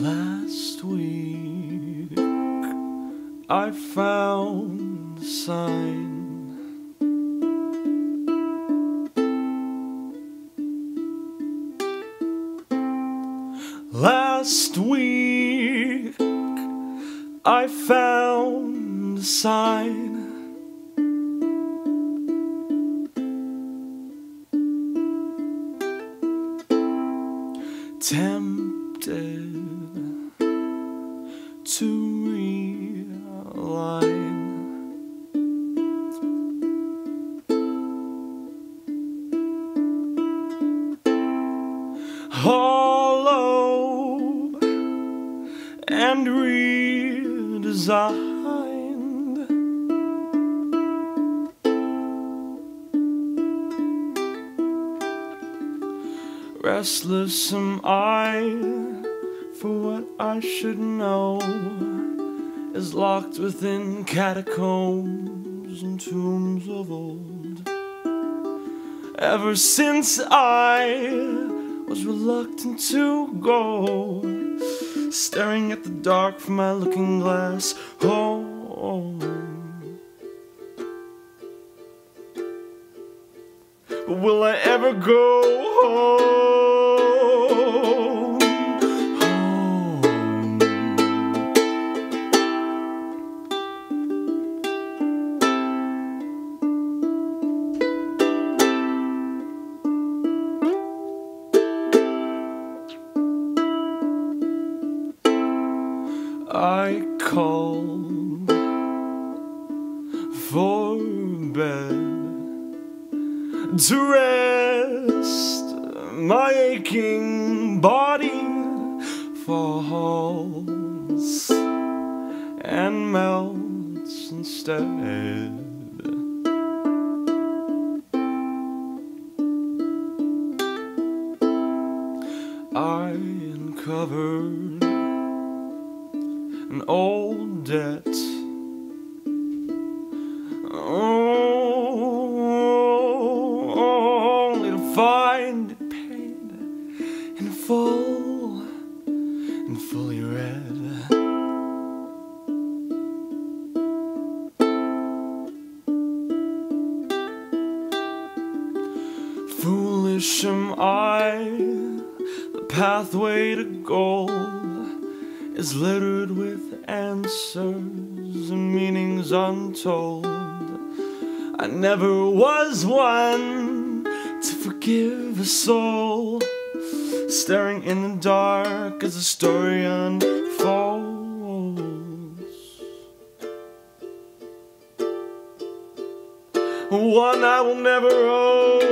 Last week I found a sign, last week I found a sign, tempted to realign, hollow and redesign. Restless am I for what I should know is locked within catacombs and tombs of old. Ever since I was reluctant to go, staring at the dark from my looking glass home. But will I ever go home? I called for bed to rest my aching body, falls and melts instead. I uncovered an old debt, only to find it paid in full and fully red. Foolish am I, the pathway to gold is littered with answers and meanings untold. I never was one to forgive a soul, staring in the dark as the story unfolds. One I will never own.